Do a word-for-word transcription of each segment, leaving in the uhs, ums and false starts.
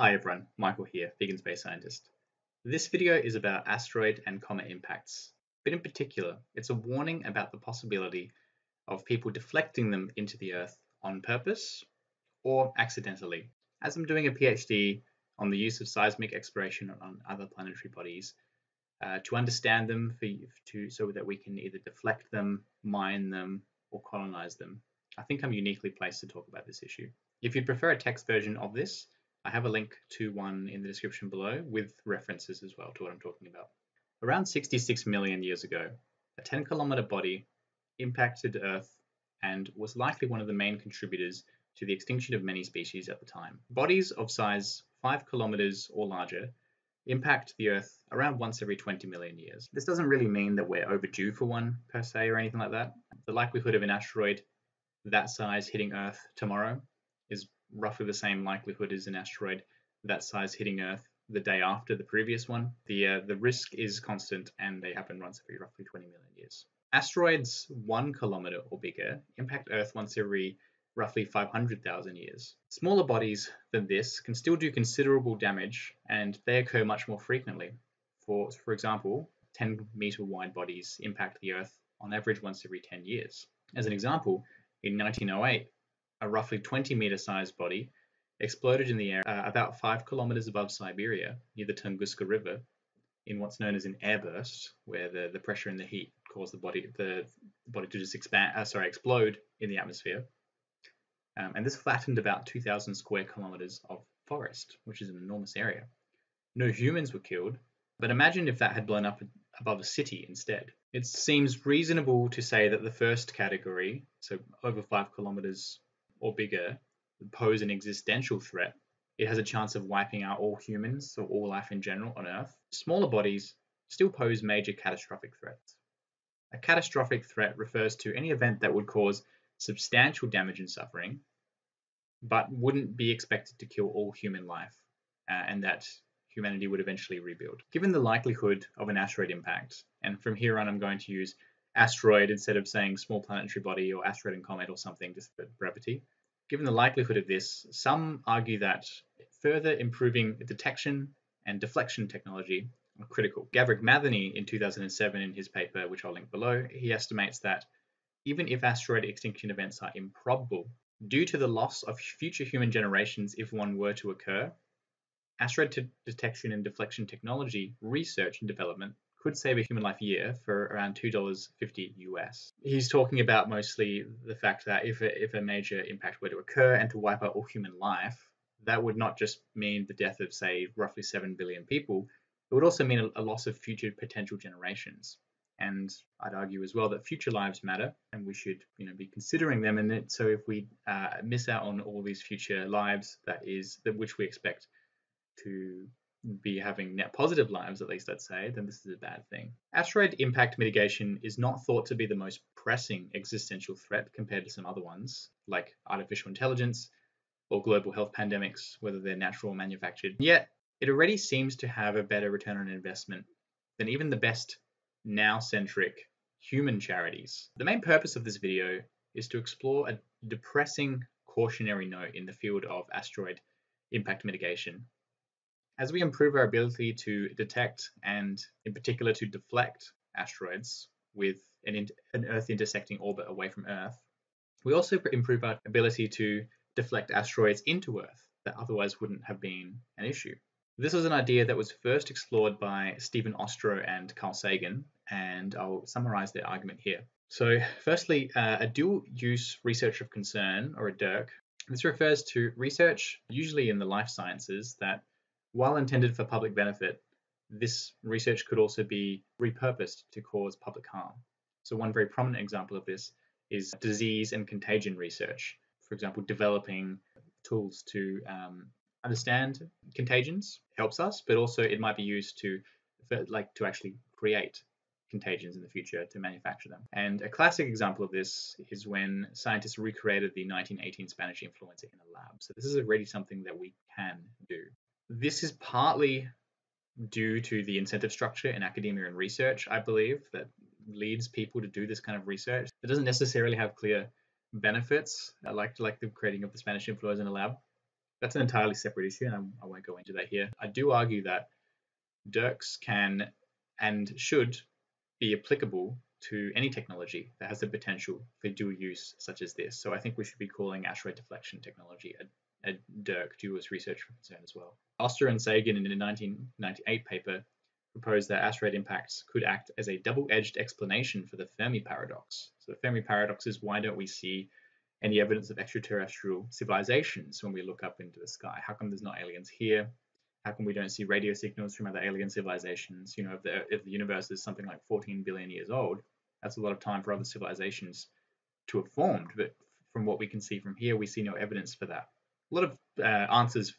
Hi everyone, Michael here, Vegan Space Scientist. This video is about asteroid and comet impacts, but in particular, it's a warning about the possibility of people deflecting them into the Earth on purpose or accidentally. As I'm doing a PhD on the use of seismic exploration on other planetary bodies, uh, to understand them for to, so that we can either deflect them, mine them, or colonize them, I think I'm uniquely placed to talk about this issue. If you'd prefer a text version of this, I have a link to one in the description below with references as well to what I'm talking about. Around sixty-six million years ago, a ten kilometer body impacted Earth and was likely one of the main contributors to the extinction of many species at the time. Bodies of size five kilometers or larger impact the Earth around once every twenty million years. This doesn't really mean that we're overdue for one per se or anything like that. The likelihood of an asteroid that size hitting Earth tomorrow is roughly the same likelihood as an asteroid that size hitting Earth the day after the previous one. The, uh, the risk is constant, and they happen once every roughly twenty million years. Asteroids one kilometer or bigger impact Earth once every roughly five hundred thousand years. Smaller bodies than this can still do considerable damage, and they occur much more frequently. For, for example, ten meter wide bodies impact the Earth on average once every ten years. As an example, in nineteen oh eight, a roughly twenty meter sized body exploded in the air uh, about five kilometers above Siberia near the Tunguska River in what's known as an airburst, where the, the pressure and the heat caused the body the, the body to just expand uh, sorry explode in the atmosphere, um, and this flattened about two thousand square kilometers of forest, which is an enormous area. No humans were killed, but imagine if that had blown up above a city instead. It seems reasonable to say that the first category, so over five kilometers or bigger, pose an existential threat. It has a chance of wiping out all humans or all life in general on Earth. Smaller bodies still pose major catastrophic threats. A catastrophic threat refers to any event that would cause substantial damage and suffering, but wouldn't be expected to kill all human life, uh, and that humanity would eventually rebuild. Given the likelihood of an asteroid impact, and from here on I'm going to use asteroid instead of saying small planetary body or asteroid and comet or something, just for brevity. Given the likelihood of this, some argue that further improving detection and deflection technology are critical. Gavrik Matheny in two thousand seven, in his paper, which I'll link below, he estimates that even if asteroid extinction events are improbable, due to the loss of future human generations if one were to occur, asteroid detection and deflection technology research and development could save a human life a year for around two dollars fifty U S. He's talking about mostly the fact that if a, if a major impact were to occur and to wipe out all human life, that would not just mean the death of, say, roughly seven billion people, it would also mean a, a loss of future potential generations. And I'd argue as well that future lives matter, and we should you know, be considering them. And so if we uh, miss out on all these future lives, that is, that which we expect to be having net positive lives, at least let's say, then this is a bad thing. Asteroid impact mitigation is not thought to be the most pressing existential threat compared to some other ones, like artificial intelligence or global health pandemics, whether they're natural or manufactured. Yet, it already seems to have a better return on investment than even the best now-centric human charities. The main purpose of this video is to explore a depressing cautionary note in the field of asteroid impact mitigation. As we improve our ability to detect and, in particular, to deflect asteroids with an, an Earth-intersecting orbit away from Earth, we also improve our ability to deflect asteroids into Earth that otherwise wouldn't have been an issue. This was an idea that was first explored by Stephen Ostro and Carl Sagan, and I'll summarize their argument here. So, firstly, uh, a dual-use research of concern, or a D I R C. This refers to research, usually in the life sciences, that while intended for public benefit, this research could also be repurposed to cause public harm. So one very prominent example of this is disease and contagion research. For example, developing tools to um, understand contagions helps us, but also it might be used to, like, to actually create contagions in the future, to manufacture them. And a classic example of this is when scientists recreated the nineteen eighteen Spanish influenza in a lab. So this is already something that we can do. This is partly due to the incentive structure in academia and research, I believe, that leads people to do this kind of research. It doesn't necessarily have clear benefits, like, like the creating of the Spanish influenza in a lab, That's an entirely separate issue, and I'm, I won't go into that here. I do argue that D I R Cs can and should be applicable to any technology that has the potential for dual use such as this. So I think we should be calling asteroid deflection technology a, a D I R C, dual use research concern as well. Ostro and Sagan in a nineteen ninety-eight paper proposed that asteroid impacts could act as a double-edged explanation for the Fermi Paradox. So the Fermi Paradox is, why don't we see any evidence of extraterrestrial civilizations when we look up into the sky? How come there's not aliens here? How come we don't see radio signals from other alien civilizations? You know, if the, if the universe is something like fourteen billion years old, that's a lot of time for other civilizations to have formed. But from what we can see from here, we see no evidence for that. A lot of uh, answers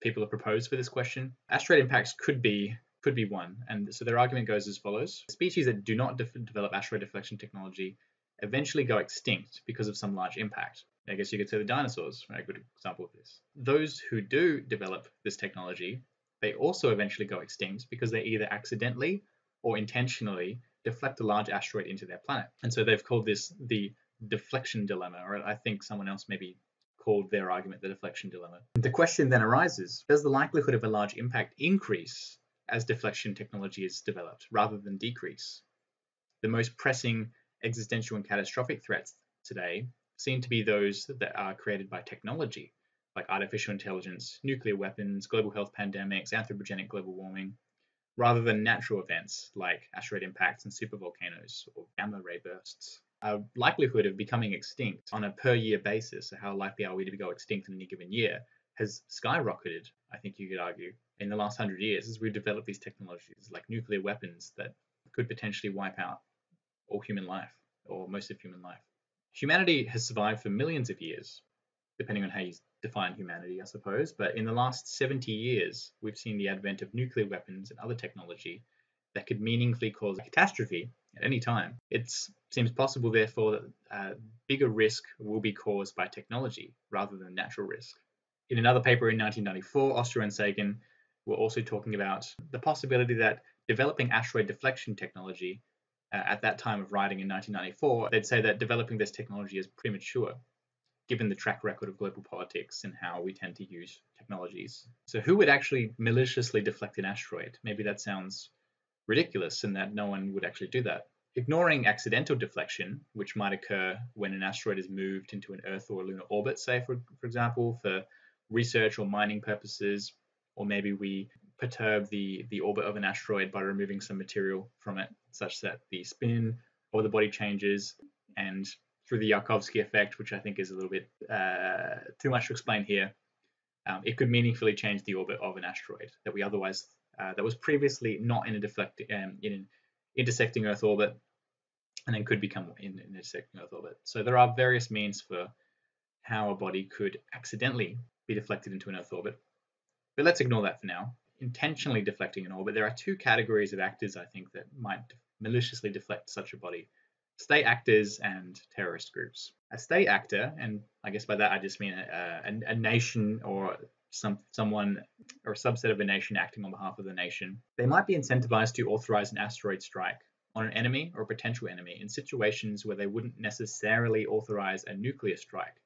people have proposed for this question. Asteroid impacts could be could be one. And so their argument goes as follows. Species that do not de develop asteroid deflection technology eventually go extinct because of some large impact. I guess you could say the dinosaurs are a good example of this. Those who do develop this technology, they also eventually go extinct because they either accidentally or intentionally deflect a large asteroid into their planet. And so they've called this the deflection dilemma, or I think someone else maybe called their argument the deflection dilemma. The question then arises, does the likelihood of a large impact increase as deflection technology is developed rather than decrease? The most pressing existential and catastrophic threats today seem to be those that are created by technology, like artificial intelligence, nuclear weapons, global health pandemics, anthropogenic global warming, rather than natural events like asteroid impacts and supervolcanoes or gamma ray bursts. Our likelihood of becoming extinct on a per year basis, so how likely are we to go extinct in any given year, has skyrocketed, I think you could argue, in the last hundred years as we've developed these technologies like nuclear weapons that could potentially wipe out all human life, or most of human life. Humanity has survived for millions of years, depending on how you define humanity, I suppose, but in the last seventy years, we've seen the advent of nuclear weapons and other technology that could meaningfully cause a catastrophe at any time. It seems possible, therefore, that uh, bigger risk will be caused by technology rather than natural risk. In another paper in nineteen ninety-four, Ostro and Sagan were also talking about the possibility that developing asteroid deflection technology Uh, at that time of writing in nineteen ninety-four, they'd say that developing this technology is premature, given the track record of global politics and how we tend to use technologies. So who would actually maliciously deflect an asteroid? Maybe that sounds ridiculous and that no one would actually do that. Ignoring accidental deflection, which might occur when an asteroid is moved into an Earth or a lunar orbit, say, for, for example, for research or mining purposes, or maybe we perturb the, the orbit of an asteroid by removing some material from it, such that the spin or the body changes, and through the Yarkovsky effect, which I think is a little bit uh, too much to explain here, um, it could meaningfully change the orbit of an asteroid that we otherwise, uh, that was previously not in a deflect, um, in an intersecting Earth orbit, and then could become in an intersecting Earth orbit. So there are various means for how a body could accidentally be deflected into an Earth orbit, but let's ignore that for now. Intentionally deflecting an orbit, there are two categories of actors, I think, that might maliciously deflect such a body: state actors and terrorist groups. A state actor, and I guess by that I just mean a, a, a nation or some someone or a subset of a nation acting on behalf of the nation, they might be incentivized to authorize an asteroid strike on an enemy or a potential enemy in situations where they wouldn't necessarily authorize a nuclear strike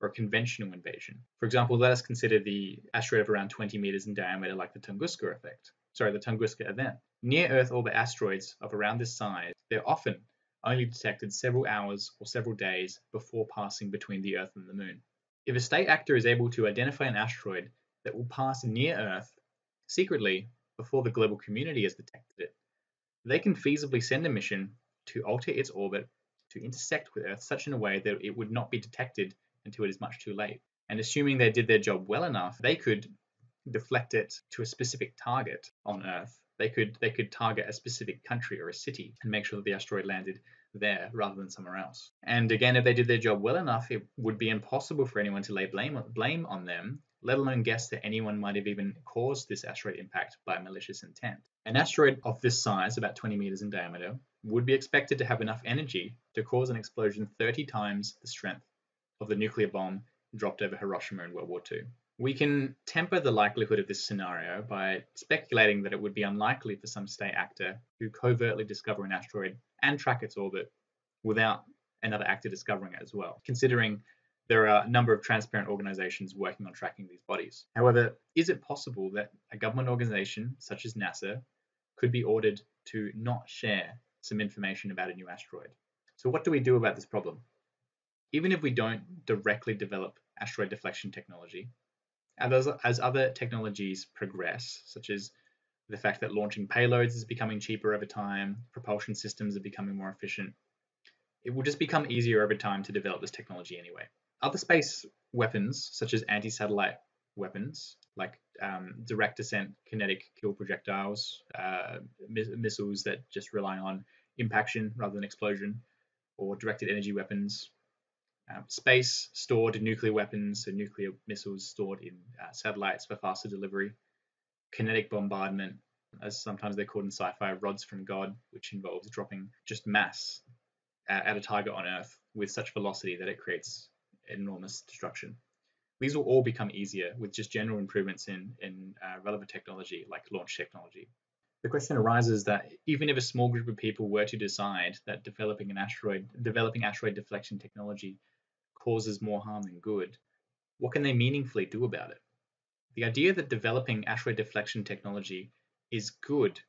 or a conventional invasion. For example, let us consider the asteroid of around twenty meters in diameter, like the Tunguska effect, sorry, the Tunguska event. Near-Earth orbit asteroids of around this size, they're often only detected several hours or several days before passing between the Earth and the Moon. If a state actor is able to identify an asteroid that will pass near Earth secretly before the global community has detected it, they can feasibly send a mission to alter its orbit to intersect with Earth such in a way that it would not be detected until it is much too late. And assuming they did their job well enough, they could deflect it to a specific target on Earth. They could, they could target a specific country or a city and make sure that the asteroid landed there rather than somewhere else. And again, if they did their job well enough, it would be impossible for anyone to lay blame, blame on them, let alone guess that anyone might have even caused this asteroid impact by malicious intent. An asteroid of this size, about twenty meters in diameter, would be expected to have enough energy to cause an explosion thirty times the strength of the nuclear bomb dropped over Hiroshima in World War Two. We can temper the likelihood of this scenario by speculating that it would be unlikely for some state actor to covertly discover an asteroid and track its orbit without another actor discovering it as well, considering there are a number of transparent organizations working on tracking these bodies. However, is it possible that a government organization such as NASA could be ordered to not share some information about a new asteroid? So what do we do about this problem? Even if we don't directly develop asteroid deflection technology, as other technologies progress, such as the fact that launching payloads is becoming cheaper over time, propulsion systems are becoming more efficient, it will just become easier over time to develop this technology anyway. Other space weapons, such as anti-satellite weapons, like um, direct descent kinetic kill projectiles, uh, miss missiles that just rely on impaction rather than explosion, or directed energy weapons, Um, space stored nuclear weapons, so nuclear missiles stored in uh, satellites for faster delivery, kinetic bombardment, as sometimes they're called in sci-fi, rods from God, which involves dropping just mass at, at a target on Earth with such velocity that it creates enormous destruction. These will all become easier with just general improvements in, in uh, relevant technology like launch technology. The question arises that even if a small group of people were to decide that developing an asteroid, developing asteroid deflection technology causes more harm than good, what can they meaningfully do about it? The idea that developing asteroid deflection technology is good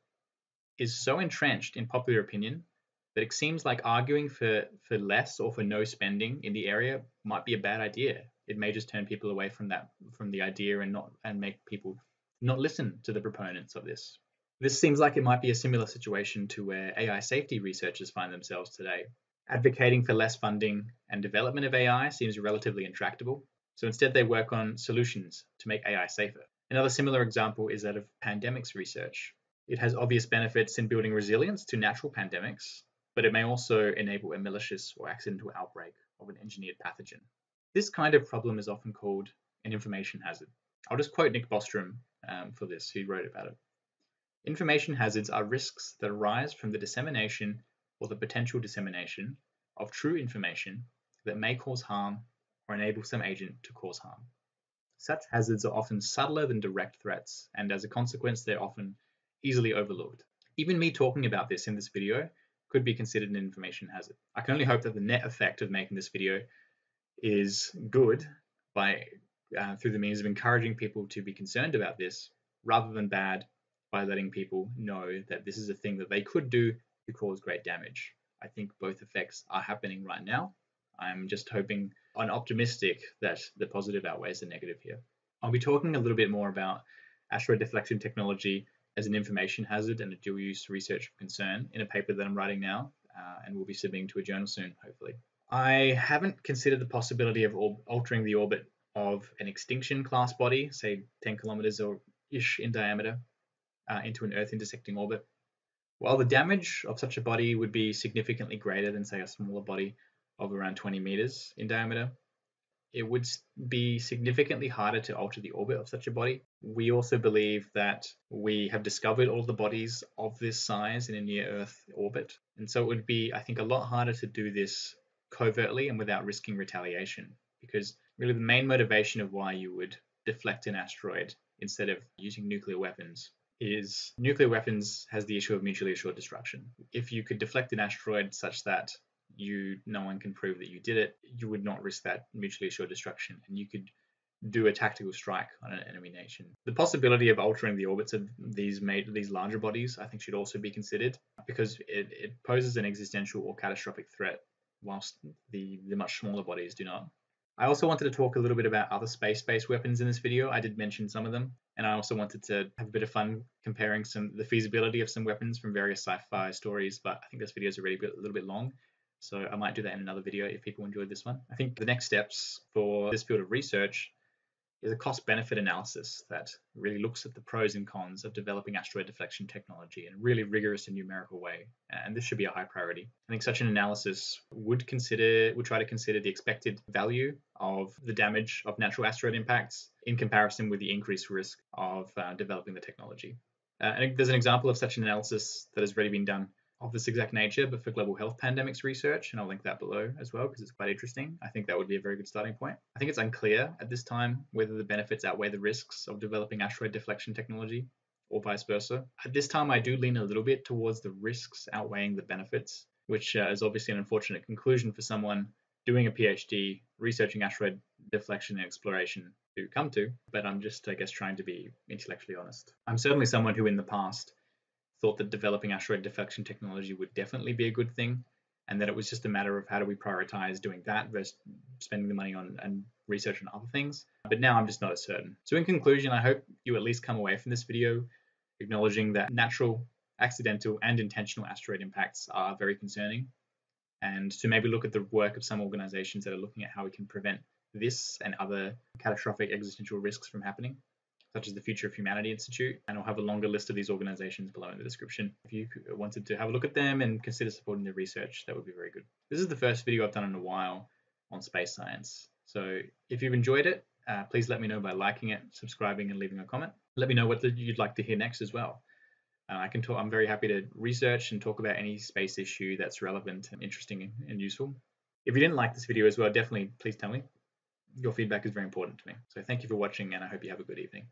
is so entrenched in popular opinion that it seems like arguing for, for less or for no spending in the area might be a bad idea. It may just turn people away from that, from the idea and not and make people not listen to the proponents of this. This seems like it might be a similar situation to where A I safety researchers find themselves today. Advocating for less funding and development of A I seems relatively intractable, so instead they work on solutions to make A I safer. Another similar example is that of pandemics research. It has obvious benefits in building resilience to natural pandemics, but it may also enable a malicious or accidental outbreak of an engineered pathogen. This kind of problem is often called an information hazard. I'll just quote Nick Bostrom um, for this, who wrote about it. Information hazards are risks that arise from the dissemination or the potential dissemination of true information that may cause harm or enable some agent to cause harm. Such hazards are often subtler than direct threats, and as a consequence, they're often easily overlooked. Even me talking about this in this video could be considered an information hazard. I can only hope that the net effect of making this video is good by uh, through the means of encouraging people to be concerned about this, rather than bad by letting people know that this is a thing that they could do to cause great damage. I think both effects are happening right now. I'm just hoping and optimistic that the positive outweighs the negative here. I'll be talking a little bit more about asteroid deflection technology as an information hazard and a dual-use research concern in a paper that I'm writing now uh, and will be submitting to a journal soon, hopefully. I haven't considered the possibility of altering the orbit of an extinction class body, say ten kilometers or ish in diameter, uh, into an Earth-intersecting orbit. While the damage of such a body would be significantly greater than, say, a smaller body of around twenty meters in diameter, it would be significantly harder to alter the orbit of such a body. We also believe that we have discovered all the bodies of this size in a near-Earth orbit, and so it would be, I think, a lot harder to do this covertly and without risking retaliation, because really the main motivation of why you would deflect an asteroid instead of using nuclear weapons is nuclear weapons has the issue of mutually assured destruction. If you could deflect an asteroid such that you no one can prove that you did it, you would not risk that mutually assured destruction, and you could do a tactical strike on an enemy nation. The possibility of altering the orbits of these made, these larger bodies, I think, should also be considered, because it, it poses an existential or catastrophic threat, whilst the, the much smaller bodies do not. I also wanted to talk a little bit about other space-based weapons in this video. I did mention some of them, and I also wanted to have a bit of fun comparing some the feasibility of some weapons from various sci-fi stories, but I think this video is already a little bit long, so I might do that in another video if people enjoyed this one. I think the next steps for this field of research is a cost-benefit analysis that really looks at the pros and cons of developing asteroid deflection technology in a really rigorous and numerical way, and this should be a high priority. I think such an analysis would consider, would try to consider the expected value of the damage of natural asteroid impacts in comparison with the increased risk of uh, developing the technology. Uh, and there's an example of such an analysis that has already been done of this exact nature, but for global health pandemics research, and I'll link that below as well because it's quite interesting. I think that would be a very good starting point. I think it's unclear at this time whether the benefits outweigh the risks of developing asteroid deflection technology or vice versa. At this time, I do lean a little bit towards the risks outweighing the benefits, which uh, is obviously an unfortunate conclusion for someone doing a PhD, researching asteroid deflection and exploration to come to, but I'm just, I guess, trying to be intellectually honest. I'm certainly someone who in the past thought that developing asteroid deflection technology would definitely be a good thing, and that it was just a matter of how do we prioritize doing that versus spending the money on and research on other things. But now I'm just not as certain. So in conclusion, I hope you at least come away from this video acknowledging that natural, accidental and intentional asteroid impacts are very concerning, and to maybe look at the work of some organizations that are looking at how we can prevent this and other catastrophic existential risks from happening, such as the Future of Humanity Institute, and I'll have a longer list of these organizations below in the description. If you wanted to have a look at them and consider supporting their research, that would be very good. This is the first video I've done in a while on space science. So if you've enjoyed it, uh, please let me know by liking it, subscribing and leaving a comment. Let me know what the, you'd like to hear next as well. Uh, I can talk, I'm very happy to research and talk about any space issue that's relevant and interesting and useful. If you didn't like this video as well, definitely please tell me. Your feedback is very important to me. So thank you for watching, and I hope you have a good evening.